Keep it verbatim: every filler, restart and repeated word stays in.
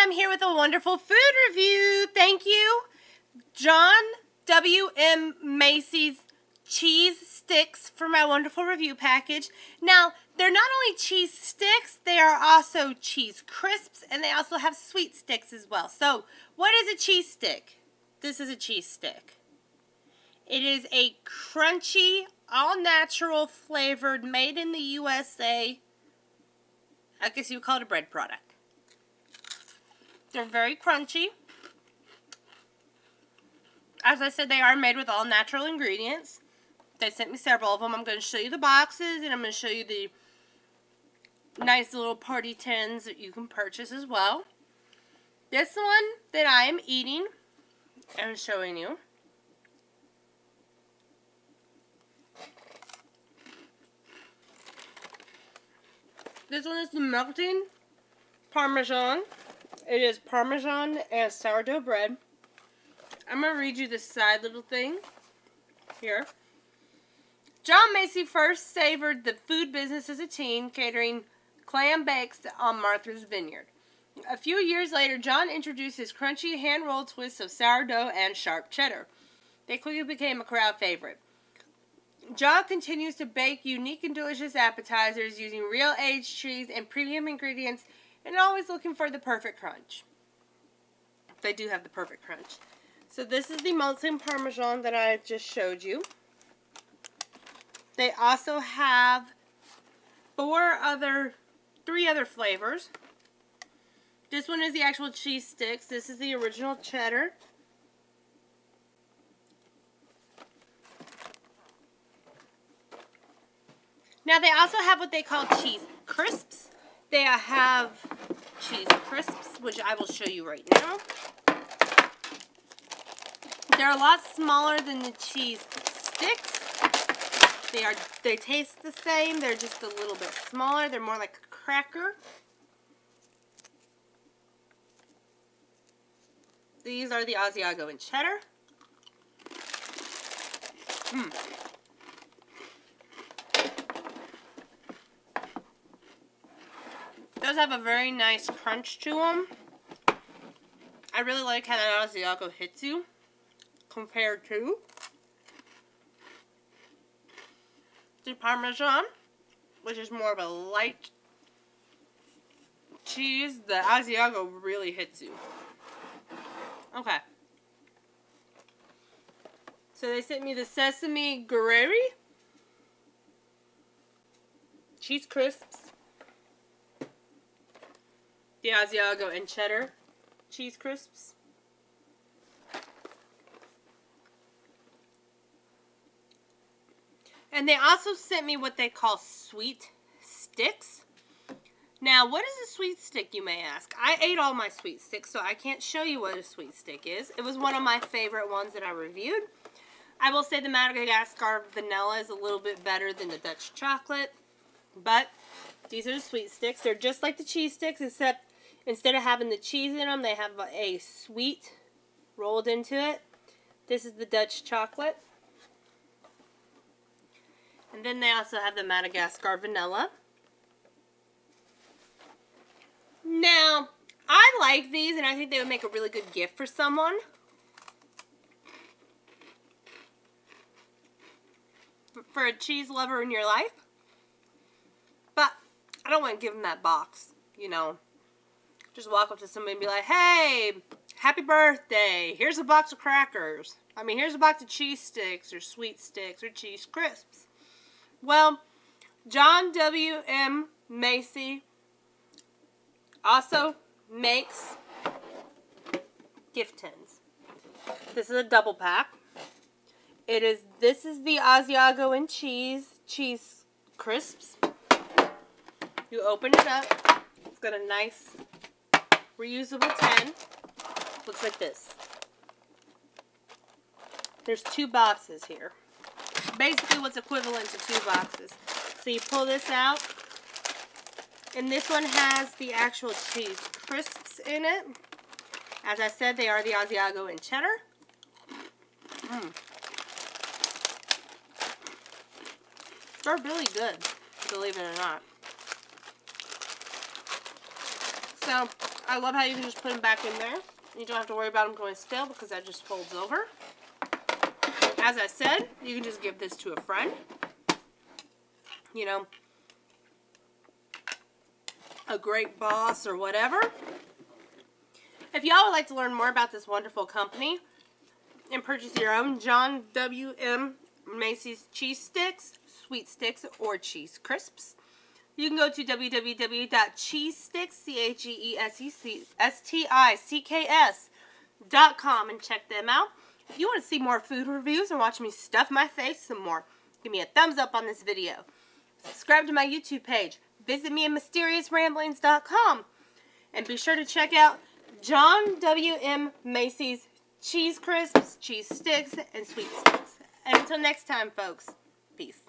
I'm here with a wonderful food review. Thank you. John W M Macy's cheese sticks for my wonderful review package. Now, they're not only cheese sticks, they are also cheese crisps, and they also have sweet sticks as well. So, what is a cheese stick? This is a cheese stick. It is a crunchy, all-natural flavored, made in the U S A, I guess you would call it a bread product. They're very crunchy. As I said, they are made with all-natural ingredients. They sent me several of them. I'm going to show you the boxes, and I'm going to show you the nice little party tins that you can purchase as well. This one that I am eating, I'm showing you. This one is the melting Parmesan. It is Parmesan and sourdough bread. I'm going to read you this side little thing here. John Macy first savored the food business as a teen, catering clam bakes on Martha's Vineyard. A few years later, John introduced his crunchy hand-rolled twists of sourdough and sharp cheddar. They quickly became a crowd favorite. John continues to bake unique and delicious appetizers using real aged cheese and premium ingredients, and always looking for the perfect crunch. They do have the perfect crunch. So this is the molten Parmesan that I just showed you. They also have four other, three other flavors. This one is the actual cheese sticks. This is the original cheddar. Now they also have what they call cheese crisps. They have cheese crisps, which I will show you right now. They're a lot smaller than the cheese sticks. They are, they taste the same. They're just a little bit smaller. They're more like a cracker. These are the Asiago and cheddar. Mmm. Those have a very nice crunch to them. I really like how that Asiago hits you compared to the Parmesan, which is more of a light cheese. The Asiago really hits you. Okay. So they sent me the sesame Gruyere cheese crisps, the Asiago and cheddar cheese crisps, and they also sent me what they call sweet sticks. Now, what is a sweet stick, you may ask? I ate all my sweet sticks, so I can't show you what a sweet stick is. It was one of my favorite ones that I reviewed. I will say the Madagascar vanilla is a little bit better than the Dutch chocolate, but these are the sweet sticks. They're just like the cheese sticks, except instead of having the cheese in them, they have a sweet rolled into it. This is the Dutch chocolate. And then they also have the Madagascar vanilla. Now, I like these, and I think they would make a really good gift for someone. For a cheese lover in your life. But I don't want to give them that box, you know. Just walk up to somebody and be like, hey, happy birthday. Here's a box of crackers. I mean, here's a box of cheese sticks or sweet sticks or cheese crisps. Well, John W M Macy also makes gift tins. This is a double pack. It is, this is the Asiago and cheese, cheese crisps. You open it up, it's got a nice reusable tin, looks like this. There's two boxes here, basically what's equivalent to two boxes. So you pull this out, and this one has the actual cheese crisps in it. As I said, they are the Asiago and cheddar. Mm. They're really good, believe it or not. So, I love how you can just put them back in there. You don't have to worry about them going stale because that just folds over. As I said, you can just give this to a friend. You know, a great boss or whatever. If y'all would like to learn more about this wonderful company and purchase your own John W M Macy's cheese sticks, sweet sticks, or cheese crisps, you can go to w w w dot cheesesticks dot com and check them out. If you want to see more food reviews or watch me stuff my face some more, give me a thumbs up on this video. Subscribe to my YouTube page. Visit me at mysterious ramblings dot com. And be sure to check out John W M Macy's cheese crisps, cheese sticks, and sweet sticks. And until next time, folks, peace.